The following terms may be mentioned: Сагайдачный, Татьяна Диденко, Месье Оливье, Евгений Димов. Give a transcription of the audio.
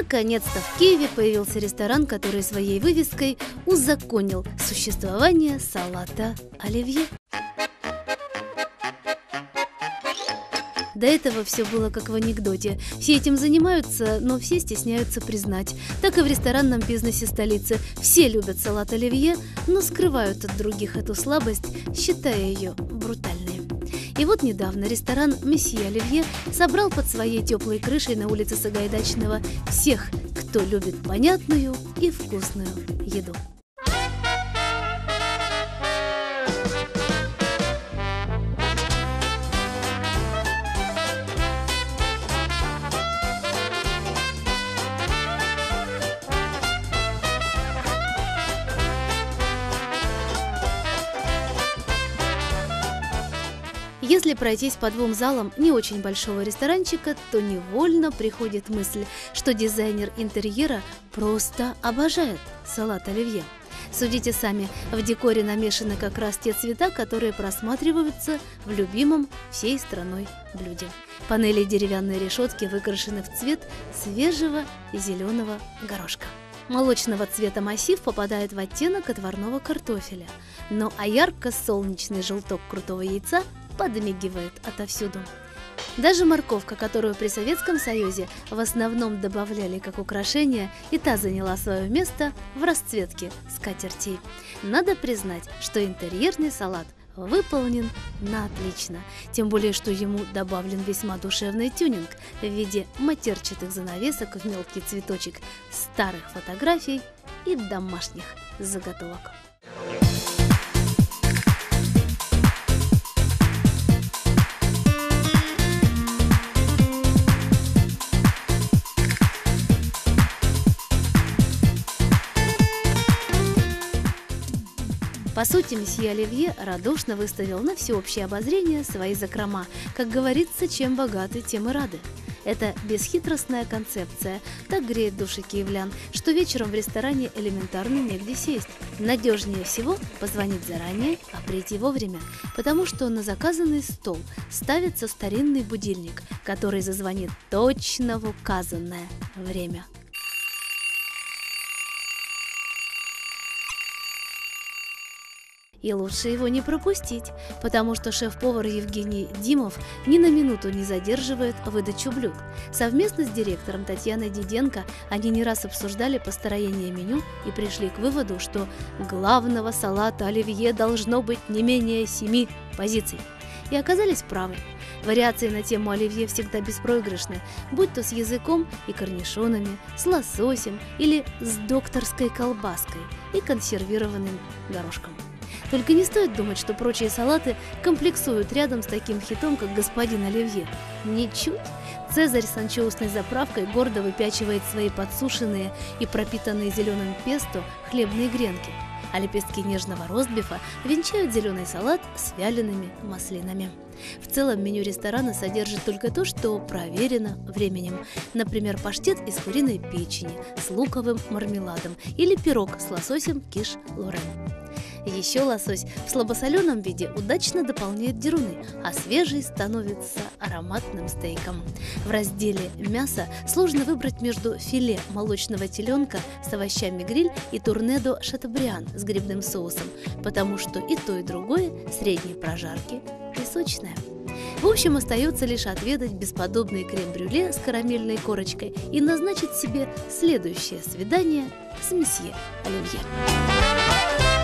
Наконец-то в Киеве появился ресторан, который своей вывеской узаконил существование салата оливье. До этого все было как в анекдоте. Все этим занимаются, но все стесняются признать. Так и в ресторанном бизнесе столицы. Все любят салат оливье, но скрывают от других эту слабость, считая ее брутальной. И вот недавно ресторан «Месье Оливье» собрал под своей теплой крышей на улице Сагайдачного всех, кто любит понятную и вкусную еду. Если пройтись по двум залам не очень большого ресторанчика, то невольно приходит мысль, что дизайнер интерьера просто обожает салат оливье. Судите сами, в декоре намешаны как раз те цвета, которые просматриваются в любимом всей страной блюде. Панели и деревянные решетки выкрашены в цвет свежего зеленого горошка. Молочного цвета массив попадает в оттенок отварного картофеля, ну а ярко-солнечный желток крутого яйца подмигивает отовсюду. Даже морковка, которую при Советском Союзе в основном добавляли как украшение, и та заняла свое место в расцветке скатертей. Надо признать, что интерьерный салат выполнен на отлично, тем более, что ему добавлен весьма душевный тюнинг в виде матерчатых занавесок в мелкий цветочек, старых фотографий и домашних заготовок. По сути, месье Оливье радушно выставил на всеобщее обозрение свои закрома. Как говорится, чем богаты, тем и рады. Это бесхитростная концепция. Так греет души киевлян, что вечером в ресторане элементарно негде сесть. Надежнее всего позвонить заранее, а прийти вовремя. Потому что на заказанный стол ставится старинный будильник, который зазвонит точно в указанное время. И лучше его не пропустить, потому что шеф-повар Евгений Димов ни на минуту не задерживает выдачу блюд. Совместно с директором Татьяной Диденко они не раз обсуждали построение меню и пришли к выводу, что главного салата оливье должно быть не менее 7 позиций. И оказались правы. Вариации на тему оливье всегда беспроигрышны, будь то с языком и корнишонами, с лососем или с докторской колбаской и консервированным горошком. Только не стоит думать, что прочие салаты комплексуют рядом с таким хитом, как господин оливье. Ничуть. Цезарь с анчоусной заправкой гордо выпячивает свои подсушенные и пропитанные зеленым песто хлебные гренки, а лепестки нежного ростбифа венчают зеленый салат с вялеными маслинами. В целом меню ресторана содержит только то, что проверено временем. Например, паштет из куриной печени с луковым мармеладом или пирог с лососем киш-лорен. Еще лосось в слабосоленом виде удачно дополняет деруны, а свежий становится ароматным стейком. В разделе «Мясо» сложно выбрать между филе молочного теленка с овощами гриль и турнедо шатобриан с грибным соусом, потому что и то, и другое средней прожарки и сочное. В общем, остается лишь отведать бесподобный крем-брюле с карамельной корочкой и назначить себе следующее свидание с месье Оливье.